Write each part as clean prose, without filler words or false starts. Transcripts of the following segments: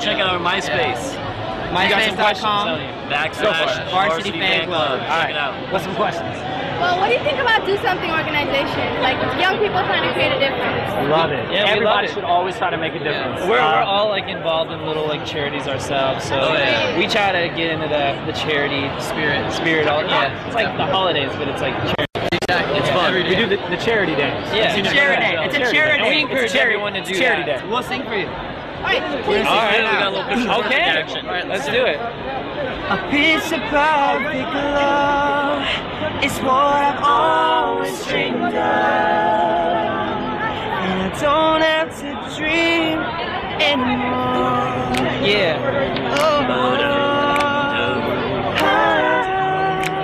check out MySpace. MySpace.com. Varsity Fan Club. All right. Check it out. What's some questions? Well, what do you think about Do Something organization? Like young people trying to create a difference. Love it. Yeah, everybody should always try to make a difference. Yeah. We're all like involved in little like charities ourselves, so we try to get into the charity spirit. It's like the holidays, but it's like charity. It's fun. We do the charity day. Yeah, it's a charity day. It's a charity day. We encourage everyone to do charity day. We'll sing for you. All right. All right. All right, let's do it. A piece of perfect love is what I've always dreamed of, and I don't have to dream anymore. Yeah. Oh,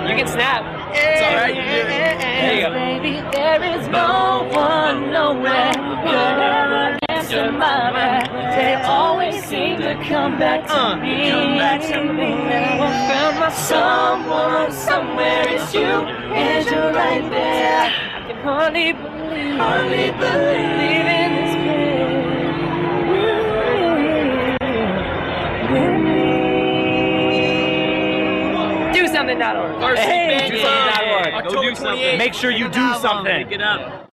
you can snap. It's all right. Baby, there is no one nowhere could ever answer my mind. They always seem to come back to me. Never found my someone somewhere. It's you, and you're right there. I can hardly believe in this bed. DoSomething.org. Hey, DoSomething.org. Go do something. Make sure you do something. Pick it up.